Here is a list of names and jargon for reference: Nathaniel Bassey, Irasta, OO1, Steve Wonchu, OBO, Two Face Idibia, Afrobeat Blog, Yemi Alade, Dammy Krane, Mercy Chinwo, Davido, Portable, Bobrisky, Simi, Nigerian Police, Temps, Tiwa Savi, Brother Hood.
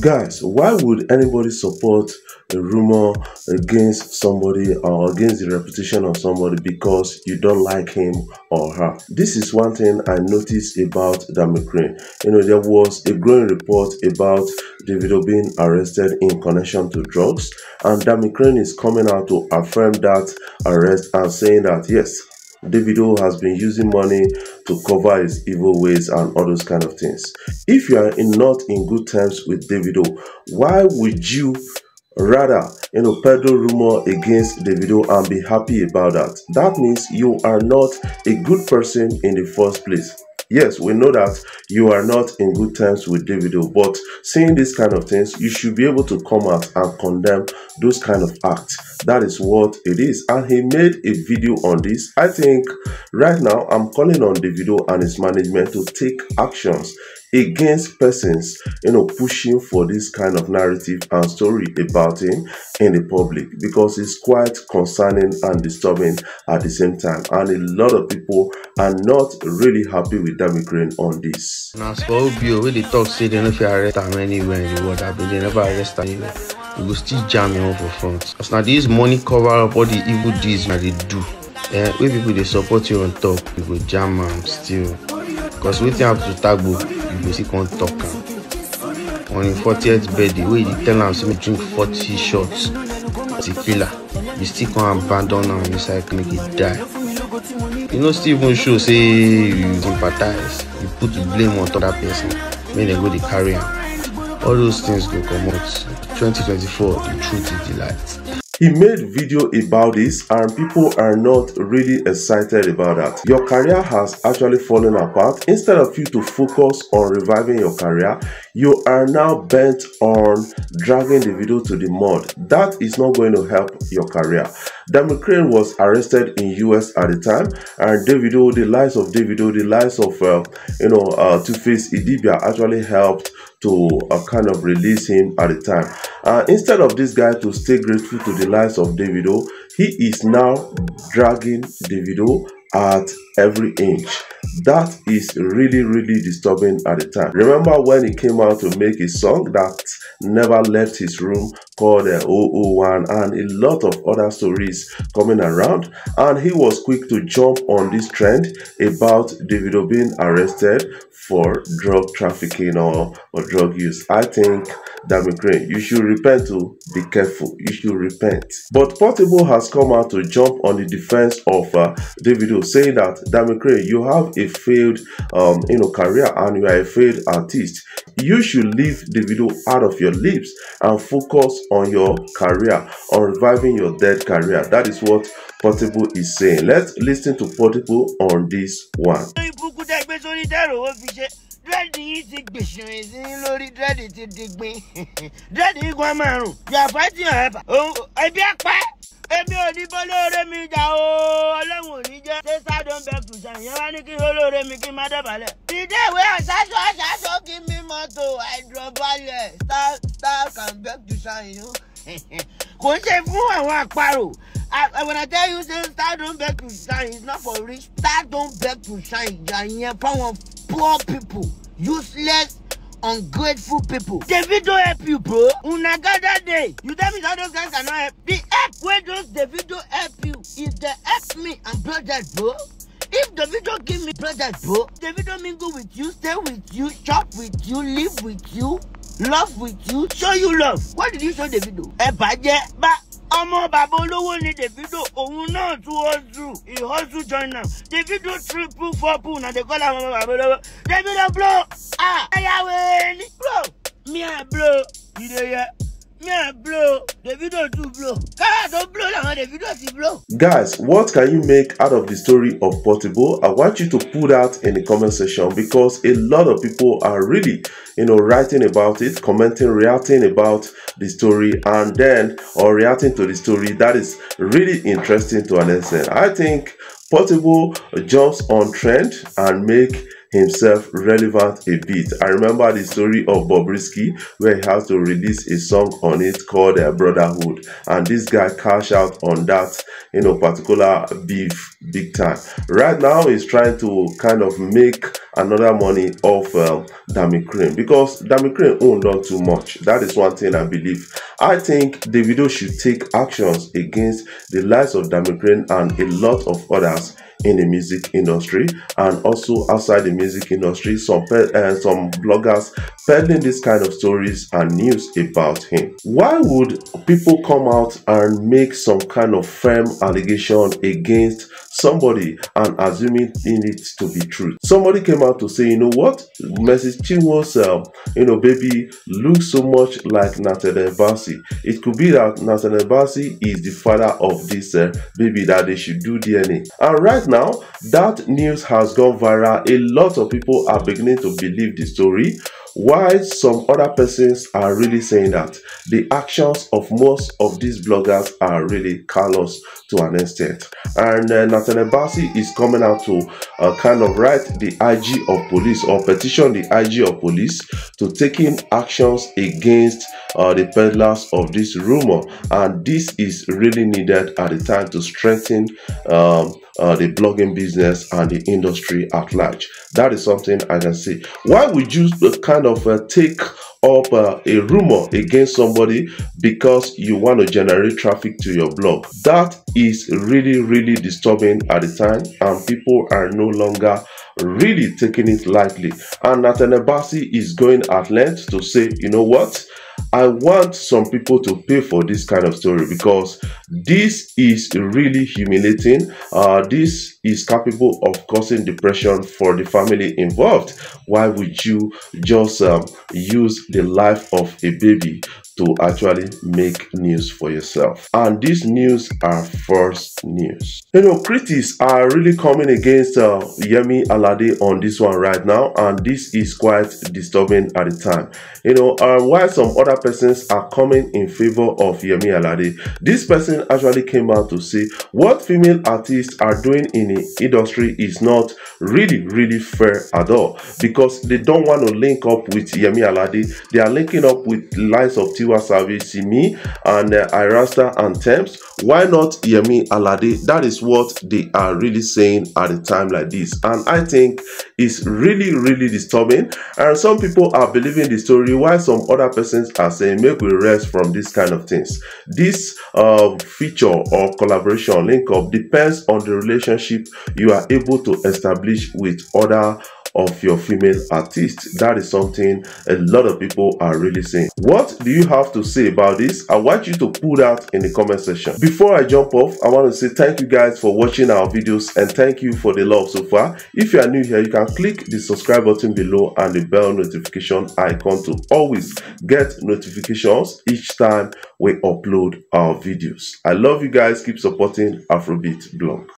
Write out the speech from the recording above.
Guys, why would anybody support a rumor against somebody or against the reputation of somebody because you don't like him or her? This is one thing I noticed about Dammy Krane. You know, there was a growing report about Davido being arrested in connection to drugs, and Dammy Krane is coming out to affirm that arrest and saying that yes, Davido has been using money to cover his evil ways and all those kind of things. If you are not in good terms with Davido, why would you rather, you know, peddle rumor against Davido and be happy about that? That means you are not a good person in the first place. Yes, we know that you are not in good terms with Davido, but seeing these kind of things, you should be able to come out and condemn those kind of acts. That is what it is, and he made a video on this. I think right now I'm calling on Davido and his management to take actions against persons, you know, pushing for this kind of narrative and story about him in the public, because it's quite concerning and disturbing at the same time, and a lot of people are not really happy with Dammy Krane on this. Now, so OBO really talk say they never arrest them anywhere in the world. I mean, they never arrest anywhere. You will still jam him up for front. Because now this money cover up all the evil deeds that they do. Yeah, when people they support you on top, you go jam them still. Because we have to tag book. You go see can't talk on his 40th birthday where you tell him to drink 40 shots tequila. You still can't abandon him inside, make it die. You know Steve Wonchu say you sympathize, you put the blame on other person when they go to carry him. All those things go come out. 2024, the truth is the light. He made video about this and people are not really excited about that. Your career has actually fallen apart. Instead of you to focus on reviving your career, you are now bent on dragging the video to the mud. That is not going to help your career. Dammy Krane was arrested in US at the time, and Davido, the lies of Davido, the lies of Two Face Idibia actually helped to kind of release him at the time. Instead of this guy to stay grateful to the lies of Davido, he is now dragging Davido at every inch. That is really, really disturbing at the time. Remember when he came out to make a song that never left his room called OO1 and a lot of other stories coming around, and he was quick to jump on this trend about Davido being arrested for drug trafficking or drug use. I think Dammy Krane, you should repent. To be careful, you should repent. But Portable has come out to jump on the defense of Davido, saying that Dammy Krane, you have a failed career and you are a failed artist. You should leave Davido out of your lips and focus on your career, on reviving your dead career. That is what Portable is saying. Let's listen to Portable on this one. Daddy is big business in Lori, Daddy to dig me. Daddy, Guamaro, you are fighting up. Oh, I be a quack. Every other me down. Along with you, I don't back to Jan. You want to give Holo Remiki, Mother Ballet. Today, where I saw give me motto, I drop ballet. Stop, come back to Jan, you. When I tell you, say, start don't beg to shine, it's not for rich. Start don't beg to shine. You are power of poor people, useless, ungrateful people. Davido help you, bro. Unaga that day. You tell me how those guys cannot help. The help where those Davido help you. If they help me and project, bro. If Davido give me project, bro. Davido mingle with you, stay with you, shop with you, live with you, love with you, show you love. What did you show Davido? Omo Babolowo ni Davido, ohun na to hustle. He hustle join now. Davido triple fourple na they call am Omo Babolowo. Davido blow. Ah, ayawe ni blow. Me a blow. You dey hear? Me a blow. Davido too blow. Kara don blow na Davido si blow. Guys, what can you make out of the story of Portable? I want you to put that in the comment section, because a lot of people are really, you know, writing about it, commenting, reacting about the story, and then or reacting to the story. That is really interesting to understand. I think Portable jumps on trend and make himself relevant a bit. I remember the story of Bobrisky where he had to release a song on it called Brotherhood, and this guy cashed out on that, you know, particular beef big time. Right now he's trying to kind of make another money off Dammy Krane, because Dammy Krane owned not too much. That is one thing I believe. I think Davido should take actions against the likes of Dammy Krane and a lot of others in the music industry, and also outside the music industry, some bloggers peddling this kind of stories and news about him. Why would people come out and make some kind of firm allegation against somebody and assuming it to be true? Somebody came out to say, you know what, Mercy Chinwo's you know, baby looks so much like Nathaniel Bassey. It could be that Nathaniel Bassey is the father of this baby, that they should do DNA. And right now that news has gone viral. A lot of people are beginning to believe the story, while some other persons are really saying that the actions of most of these bloggers are really callous to an extent. And Nathaniel Bassey is coming out to kind of write the IG of police, or petition the IG of police to taking actions against the peddlers of this rumor. And this is really needed at the time to strengthen the blogging business and the industry at large. That is something I can see. Why would you kind of take up a rumor against somebody because you want to generate traffic to your blog? That is really, really disturbing at the time, and people are no longer really taking it lightly. And Nathaniel Bassey is going at length to say, you know what, I want some people to pay for this kind of story, because this is really humiliating. This is capable of causing depression for the family involved. Why would you just use the life of a baby to actually make news for yourself? And these news are false news. You know, critics are really coming against Yemi Alade on this one right now, and this is quite disturbing at the time. You know, while some other persons are coming in favor of Yemi Alade, this person actually came out to say what female artists are doing in the industry is not really, really fair at all, because they don't want to link up with Yemi Alade. They are linking up with lines of Tiwa Savi, Simi, and Irasta and Temps. Why not Yemi Alade? That is what they are really saying at a time like this, and I think it's really, really disturbing. And some people are believing the story, while some other persons are saying, make we rest from this kind of things. This feature or collaboration link up depends on the relationship you are able to establish with other of your female artist. That is something a lot of people are really saying. What do you have to say about this? I want you to put that in the comment section. Before I jump off, I want to say thank you guys for watching our videos, and thank you for the love so far. If you are new here, you can click the subscribe button below and the bell notification icon to always get notifications each time we upload our videos. I love you guys. Keep supporting Afrobeat Blog.